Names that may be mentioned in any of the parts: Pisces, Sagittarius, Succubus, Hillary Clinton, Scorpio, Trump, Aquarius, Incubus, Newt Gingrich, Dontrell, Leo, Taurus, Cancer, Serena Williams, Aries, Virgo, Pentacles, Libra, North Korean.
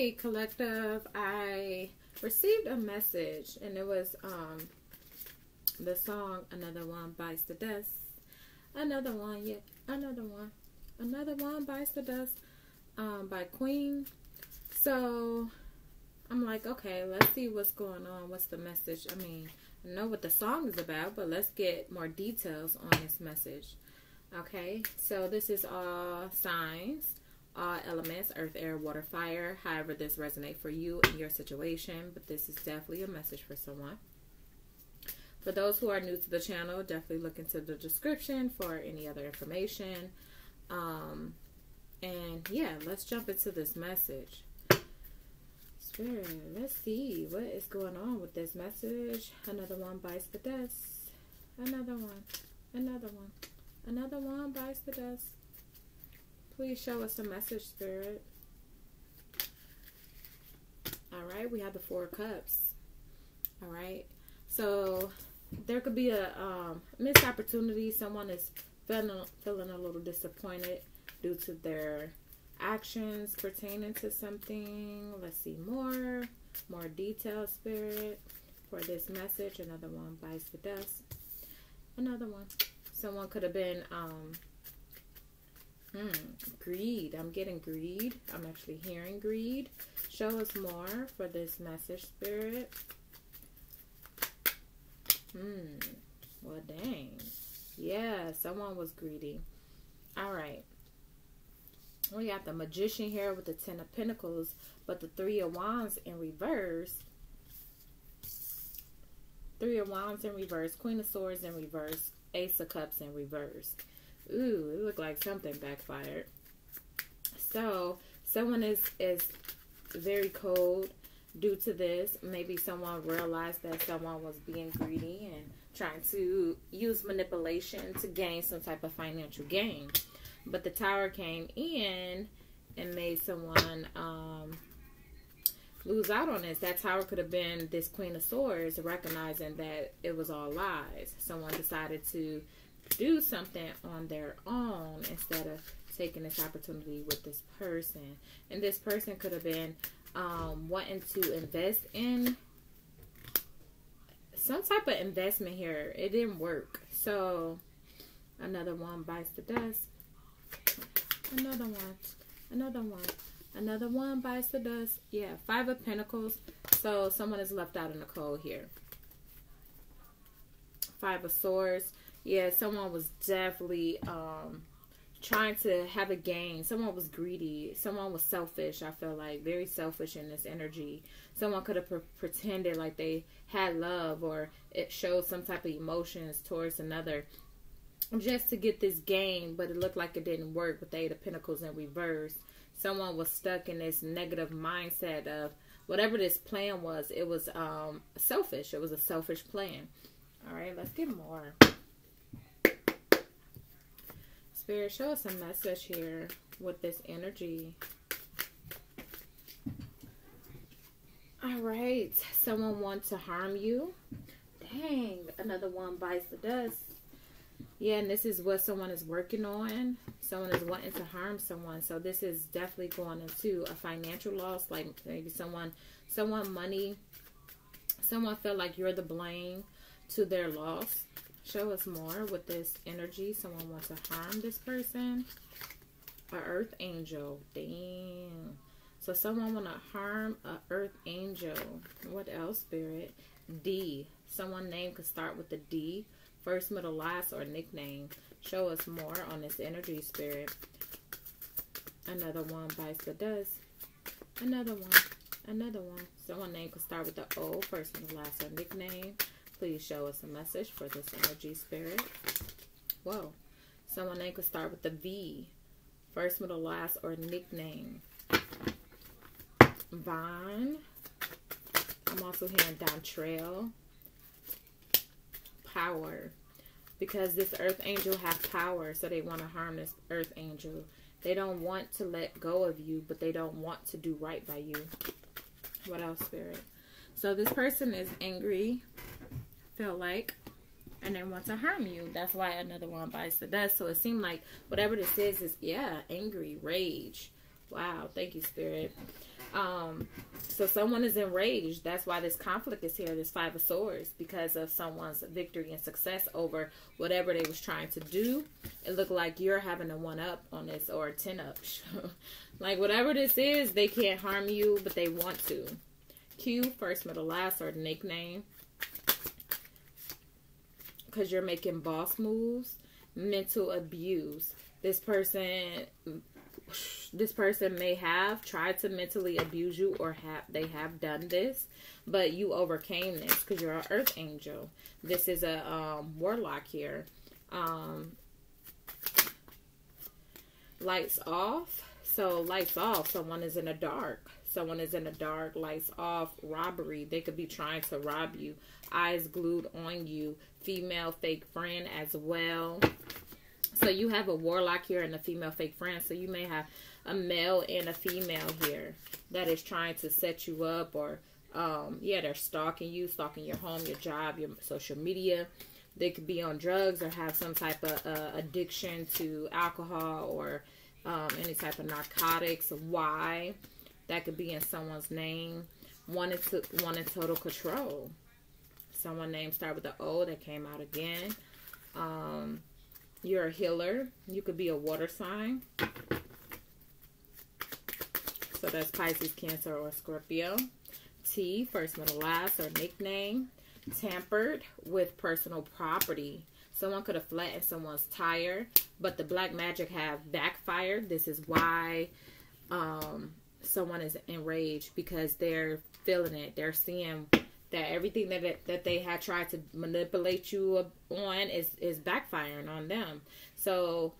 Hey collective, I received a message and it was the song Another One Bites the Dust. Another one, yeah, another one. Another One Bites the Dust by Queen. So I'm like, okay, let's see what's going on. What's the message? I mean, I know what the song is about, but let's get more details on this message. Okay, so this is all signs, all elements, earth, air, water, fire, however this resonates for you and your situation, but this is definitely a message for someone. For those who are new to the channel, definitely look into the description for any other information. And yeah, let's jump into this message. Spirit, let's see what is going on with this message. Another one bites the dust. Another one. Another one. Another one bites the dust. Please show us a message, Spirit. Alright, we have the Four Cups. Alright. So there could be a missed opportunity. Someone is feeling a little disappointed due to their actions pertaining to something. Let's see more details, Spirit, for this message. Another one bites the dust. Another one. Someone could have been greed. I'm getting greed. I'm actually hearing greed. Show us more for this message, Spirit. Well, dang. Yeah, someone was greedy. All right. We got the Magician here with the Ten of Pentacles, but the Three of Wands in reverse. Three of Wands in reverse. Queen of Swords in reverse. Ace of Cups in reverse. Ooh, it looked like something backfired. So, someone is very cold due to this. Maybe someone realized that someone was being greedy and trying to use manipulation to gain some type of financial gain. But the Tower came in and made someone lose out on this. That Tower could have been this Queen of Swords, recognizing that it was all lies. Someone decided to do something on their own instead of taking this opportunity with this person. And this person could have been wanting to invest in some type of investment here. It didn't work. So another one bites the dust. Another one. Another one. Another one bites the dust. Yeah, Five of Pentacles. So someone is left out in the cold here. Five of Swords. Yeah, someone was definitely trying to have a gain. Someone was greedy. Someone was selfish, I feel like. Very selfish in this energy. Someone could have pretended like they had love or it showed some type of emotions towards another just to get this gain, but it looked like it didn't work with the Eight of Pentacles in reverse. Someone was stuck in this negative mindset of whatever this plan was. It was selfish. It was a selfish plan. All right, let's get more. Spirit, show us a message here with this energy. All right, someone wants to harm you. Dang, another one bites the dust. Yeah, and this is what someone is working on. Someone is wanting to harm someone. So this is definitely going into a financial loss. Like maybe someone felt like you're the blame to their loss. Show us more with this energy. Someone wants to harm this person. An earth angel. Damn. So someone want to harm an earth angel. What else, Spirit? D. Someone's name could start with a D. First, middle, last, or nickname. Show us more on this energy, Spirit. Another one bites the dust. Another one. Another one. Someone's name could start with the O. First, middle, last, or nickname. Please show us a message for this energy, Spirit. Whoa. Someone's name could start with the V. First, middle, last, or nickname. Vaughn. I'm also hearing Dontrell. Power, because this earth angel has power, so they want to harm this earth angel. They don't want to let go of you, but they don't want to do right by you. What else, Spirit? So this person is angry, feel like, and they want to harm you. That's why another one bites the dust. So it seemed like whatever this is yeah, angry, rage. Wow, thank you, Spirit. So someone is enraged. That's why this conflict is here, this Five of Swords, because of someone's victory and success over whatever they was trying to do. It looked like you're having a 1-up on this, or a 10-up. Like, whatever this is, they can't harm you, but they want to. Q, first, middle, last, or nickname. Because you're making boss moves. Mental abuse. This person may have tried to mentally abuse you, or they have done this, but you overcame this because you're an earth angel. This is a warlock here. Lights off. So lights off. Someone is in the dark. Someone is in the dark. Lights off. Robbery. They could be trying to rob you. Eyes glued on you. Female fake friend as well. So you have a warlock here and a female fake friend. So you may have a male and a female here that is trying to set you up, or, yeah, they're stalking you, stalking your home, your job, your social media. They could be on drugs or have some type of addiction to alcohol or any type of narcotics. Why? That could be in someone's name. Wanted total control. Someone's name start with the O that came out again. You're a healer. You could be a water sign. So that's Pisces, Cancer, or Scorpio. T, first, middle, last, or nickname. Tampered with personal property. Someone could have flattened someone's tire, but the black magic have backfired. This is why someone is enraged, because they're feeling it. They're seeing that everything that they had tried to manipulate you on is backfiring on them. So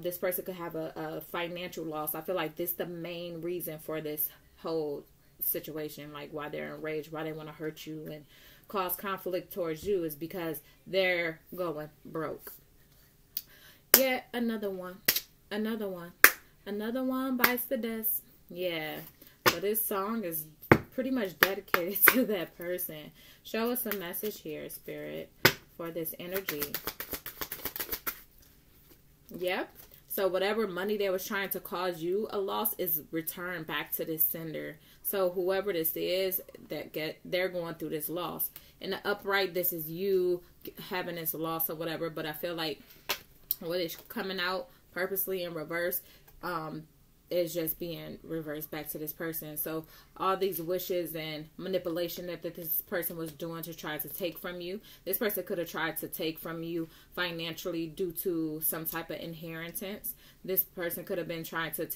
this person could have a financial loss. I feel like this is the main reason for this whole situation, like why they're enraged, why they want to hurt you and cause conflict towards you, is because they're going broke. Yet another one. Another one. Another one bites the dust. Yeah. So this song is pretty much dedicated to that person. Show us a message here, Spirit, for this energy. Yep. So whatever money they was trying to cause you a loss is returned back to this sender. So whoever this is that they're going through this loss. In the upright, this is you having this loss or whatever, but I feel like what is coming out purposely in reverse is just being reversed back to this person. So all these wishes and manipulation that this person was doing to try to take from you. This person could have tried to take from you financially due to some type of inheritance. This person could have been trying to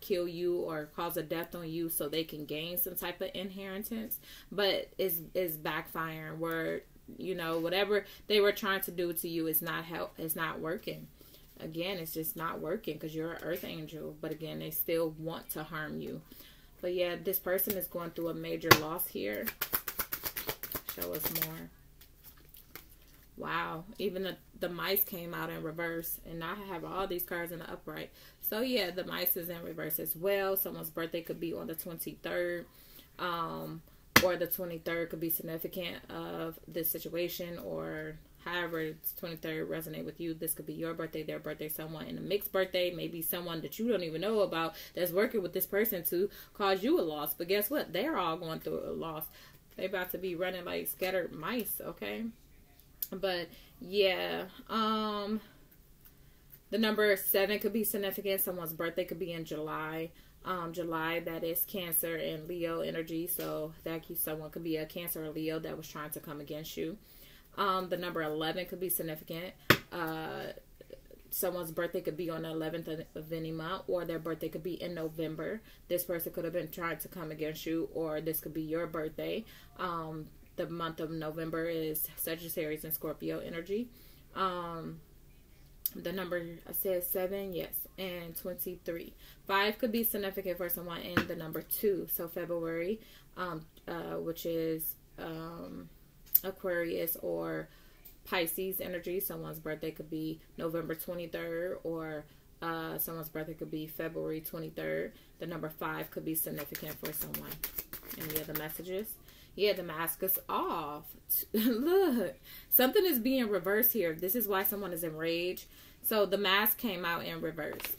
kill you or cause a death on you so they can gain some type of inheritance. But it's backfiring, where, you know, whatever they were trying to do to you is not help. It's not working. Again, it's just not working because you're an earth angel. But again, they still want to harm you. But yeah, this person is going through a major loss here. Show us more. Wow. Even the mice came out in reverse. And I have all these cards in the upright. So yeah, the mice is in reverse as well. Someone's birthday could be on the 23rd. Or the 23rd could be significant of this situation, or however 23rd resonate with you. This could be your birthday, their birthday, someone in a mixed birthday, maybe someone that you don't even know about that's working with this person to cause you a loss. But guess what? They're all going through a loss. They're about to be running like scattered mice, okay? But yeah, the number 7 could be significant. Someone's birthday could be in July. July, that is Cancer and Leo energy. So that someone could be a Cancer or Leo that was trying to come against you. The number 11 could be significant. Someone's birthday could be on the 11th of any month, or their birthday could be in November. This person could have been trying to come against you, or this could be your birthday. The month of November is Sagittarius and Scorpio energy. The number says 7, yes, and 23. 5 could be significant for someone in the number 2. So February, which is Aquarius or Pisces energy. Someone's birthday could be November 23rd, or someone's birthday could be February 23rd. The number 5 could be significant for someone. Any other messages? Yeah, the mask is off. Look, something is being reversed here. This is why someone is enraged. So the mask came out in reverse.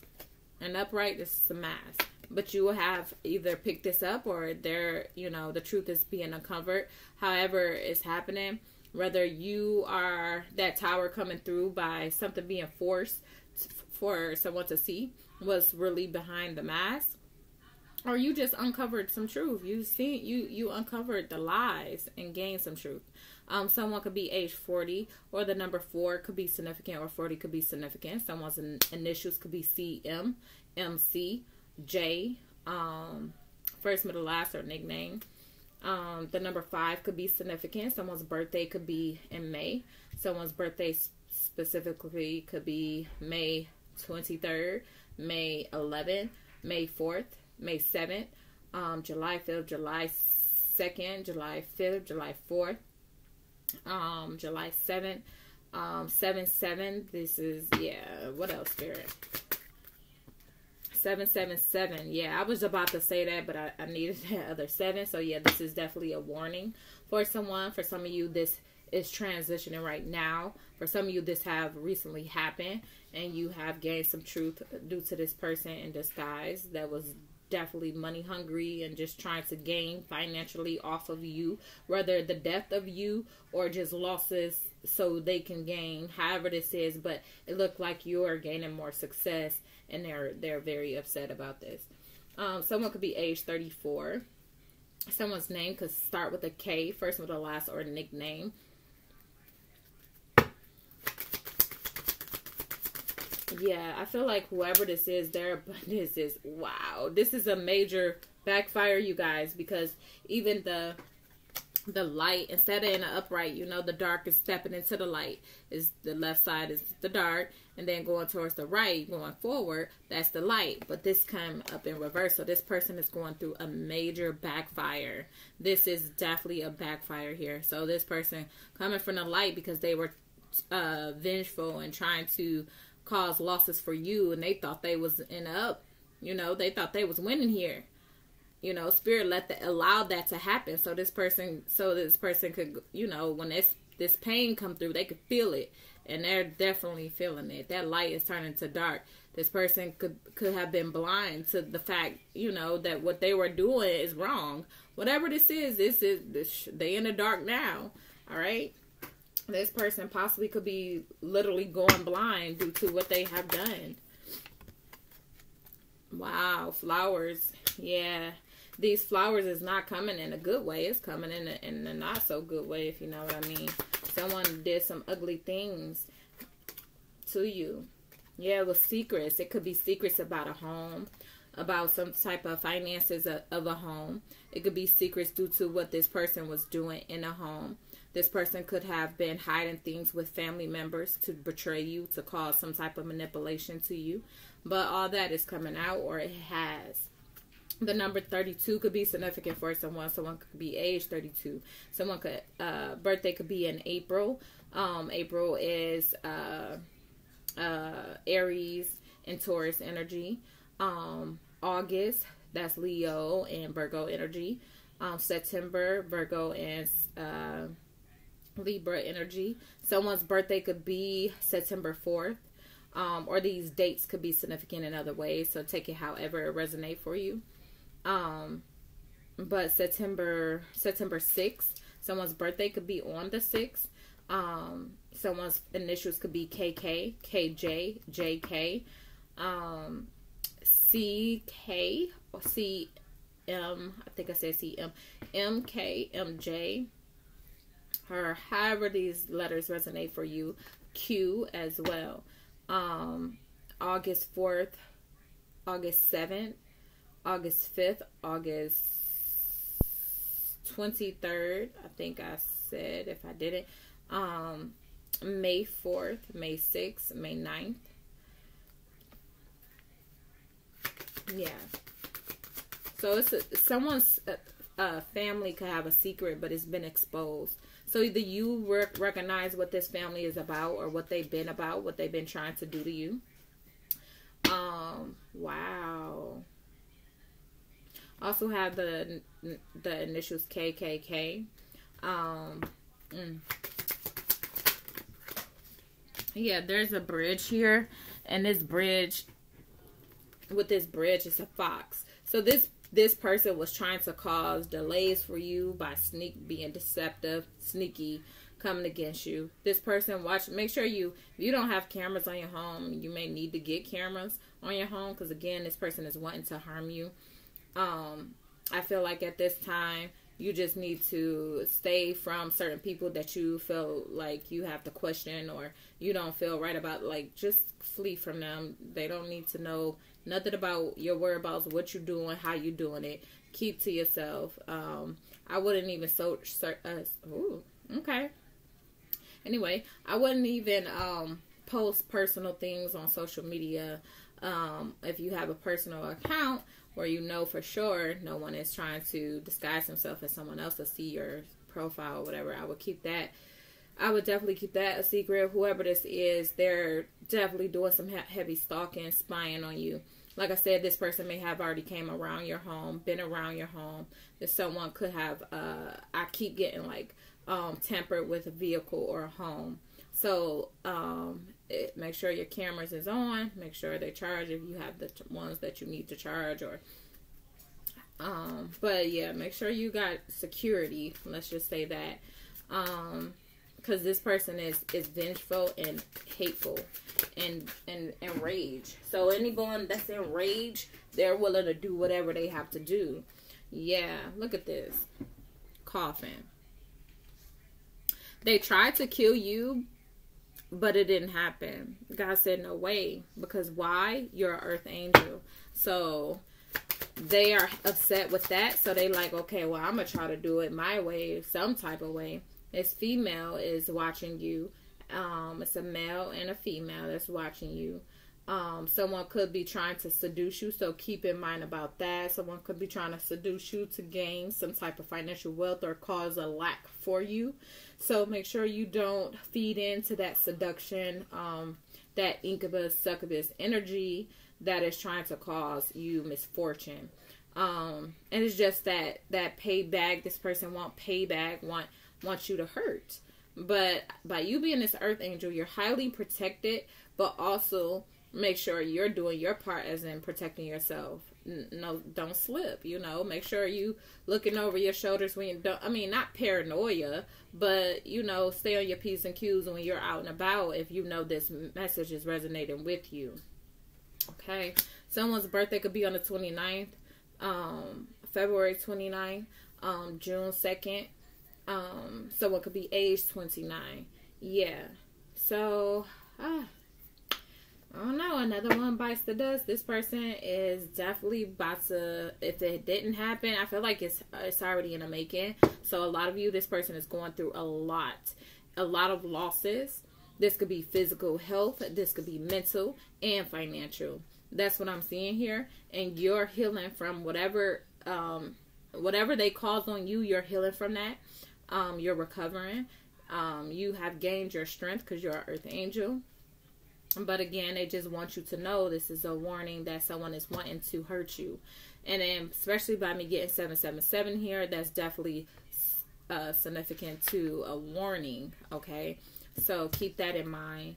And upright, this is the mask. but you will have either picked this up or there, you know, the truth is being uncovered. However it's happening, whether you are that tower coming through by something being forced for someone to see was really behind the mask, or you just uncovered some truth. You see, you uncovered the lies and gained some truth. Someone could be age 40, or the number 4 could be significant, or 40 could be significant. Someone's initials could be CM, MC, J, first, middle, last, or nickname. The number 5 could be significant. Someone's birthday could be in May. Someone's birthday specifically could be May 23rd, May 11th, May 4th. May 7th, July 5th, July 2nd, July 5th, July 4th, July 7th, 7/7. This is, yeah, what else, Spirit? 777. Yeah, I was about to say that, but I needed that other 7. So, yeah, this is definitely a warning for someone. For some of you, this is transitioning right now. For some of you, this have recently happened, and you have gained some truth due to this person in disguise that was definitely money hungry and just trying to gain financially off of you, whether the death of you or just losses so they can gain, however this is. But it looked like you're gaining more success, and they're very upset about this. Someone could be age 34. Someone's name could start with a K, first, middle, last, or nickname. Yeah, I feel like whoever this is, their abundance is, wow, this is a major backfire, you guys, because even the light, instead of in the upright, you know, the dark is stepping into the light. Is the left side is the dark, and then going towards the right, going forward, that's the light. But this come up in reverse, so this person is going through a major backfire. This is definitely a backfire here. So this person coming from the light because they were vengeful and trying to cause losses for you, and they thought they was in the up, you know, they thought they was winning here, you know. Spirit allowed that to happen, so this person could, you know, when this pain come through, they could feel it, and they're definitely feeling it. That light is turning to dark. This person could have been blind to the fact, you know, that what they were doing is wrong. Whatever this is they in the dark now. All right, this person possibly could be literally going blind due to what they have done. Wow, flowers. Yeah, these flowers is not coming in a good way. It's coming in a not so good way, if you know what I mean. Someone did some ugly things to you. Yeah, it was secrets. It could be secrets about a home, about some type of finances of a home. It could be secrets due to what this person was doing in a home. This person could have been hiding things with family members to betray you, to cause some type of manipulation to you. But all that is coming out, or it has. The number 32 could be significant for someone. Someone could be age 32. Someone could, birthday could be in April. April is Aries and Taurus energy. August, that's Leo and Virgo energy. September, Virgo and Libra energy. Someone's birthday could be September 4th, or these dates could be significant in other ways, so take it however it resonates for you. But September 6th, someone's birthday could be on the 6th. Someone's initials could be KK, KJ, JK, CK, or CM, I think I said CM, MK, MJ, or however these letters resonate for you. Q as well. August 4th, August 7th, August 5th, August 23rd, I think I said, if I didn't, May 4th, May 6th, May 9th. Yeah. So it's someone's family could have a secret, but it's been exposed. So either you recognize what this family is about, or what they've been about, what they've been trying to do to you. Wow. Also have the initials KKK. Yeah, there's a bridge here, and this bridge, with this bridge, it's a fox. So this person was trying to cause delays for you by being deceptive, sneaky, coming against you. This person, make sure if you don't have cameras on your home, you may need to get cameras on your home, because again, this person is wanting to harm you. I feel like at this time, you just need to stay from certain people that you feel like you have to question or you don't feel right about. Like, just flee from them. They don't need to know nothing about your whereabouts, what you're doing, how you're doing it. Keep to yourself. I wouldn't even post personal things on social media. If you have a personal account where you know for sure no one is trying to disguise himself as someone else to see your profile or whatever, I would definitely keep that a secret. Whoever this is, they're definitely doing some heavy stalking, spying on you. Like I said, this person may have already came around your home, been around your home. That someone could have, I keep getting like tampered with a vehicle or a home. So make sure your cameras is on. Make sure they charge if you have the ones that you need to charge. Or, but yeah, make sure you got security. Let's just say that. Because this person is vengeful and hateful and enraged. So anyone that's enraged, they're willing to do whatever they have to do. Yeah, look at this. Coffin. They tried to kill you, but it didn't happen. God said, no way. Because why? You're an earth angel. So they are upset with that. So they like, okay, well, I'm going to try to do it my way, some type of way. This female is watching you. It's a male and a female that's watching you. Someone could be trying to seduce you, so keep in mind about that. Someone could be trying to seduce you to gain some type of financial wealth or cause a lack for you. So make sure you don't feed into that seduction, that incubus, succubus energy that is trying to cause you misfortune. And it's just that payback. This person want payback, wants you to hurt. But by you being this earth angel, you're highly protected, but also make sure you're doing your part as in protecting yourself. No, don't slip, you know. Make sure you looking over your shoulders when you don't, not paranoia, but, you know, stay on your P's and Q's when you're out and about if you know this message is resonating with you. Okay. Someone's birthday could be on the 29th, February 29th, June 2nd. Someone could be age 29. Yeah. So, I don't know. Another one bites the dust. This person is definitely about to, if it didn't happen, I feel like it's already in the making. So a lot of you, this person is going through a lot of losses. This could be physical health. This could be mental and financial. That's what I'm seeing here. And you're healing from whatever they caused on you, you're healing from that. You're recovering. You have gained your strength because you're an earth angel. But again, they just want you to know this is a warning that someone is wanting to hurt you. And then, especially by me getting 777 here, that's definitely significant to a warning, okay? So keep that in mind.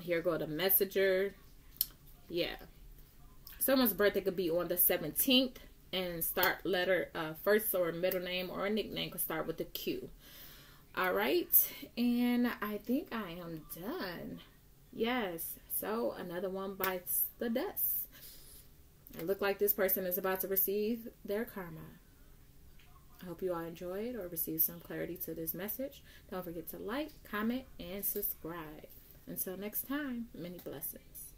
Here go the messenger. Yeah. Someone's birthday could be on the 17th. And start letter, first or middle name or a nickname could start with a Q. All right. And I think I am done. Yes. So another one bites the dust. It looks like this person is about to receive their karma. I hope you all enjoyed or received some clarity to this message. Don't forget to like, comment, and subscribe. Until next time, many blessings.